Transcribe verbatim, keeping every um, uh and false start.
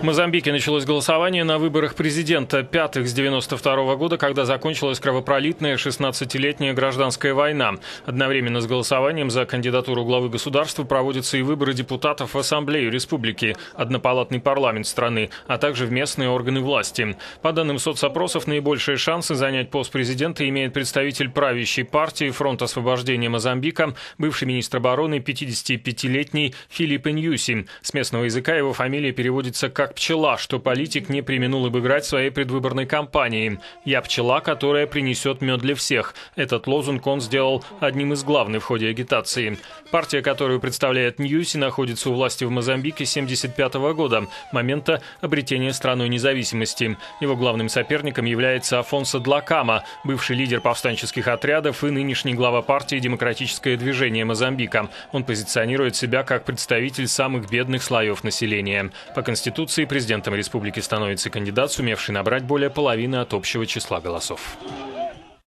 В Мозамбике началось голосование на выборах президента пятых с девяносто второго года, когда закончилась кровопролитная шестнадцатилетняя гражданская война. Одновременно с голосованием за кандидатуру главы государства проводятся и выборы депутатов в Ассамблею Республики, однопалатный парламент страны, а также в местные органы власти. По данным соцопросов, наибольшие шансы занять пост президента имеет представитель правящей партии «Фронт освобождения Мозамбика», бывший министр обороны, пятидесятипятилетний Филипп Ньюси. С местного языка его фамилия переводится как «пчела», что политик не преминул обыграть в своей предвыборной кампании. «Я пчела, которая принесет мед для всех». Этот лозунг он сделал одним из главных в ходе агитации. Партия, которую представляет Ньюси, находится у власти в Мозамбике с тысяча девятьсот семьдесят пятого года, момента обретения страной независимости. Его главным соперником является Афонсо Длакама, бывший лидер повстанческих отрядов и нынешний глава партии «Демократическое движение Мозамбика». Он позиционирует себя как представитель самых бедных слоев населения. По Конституции президентом республики становится кандидат, сумевший набрать более половины от общего числа голосов.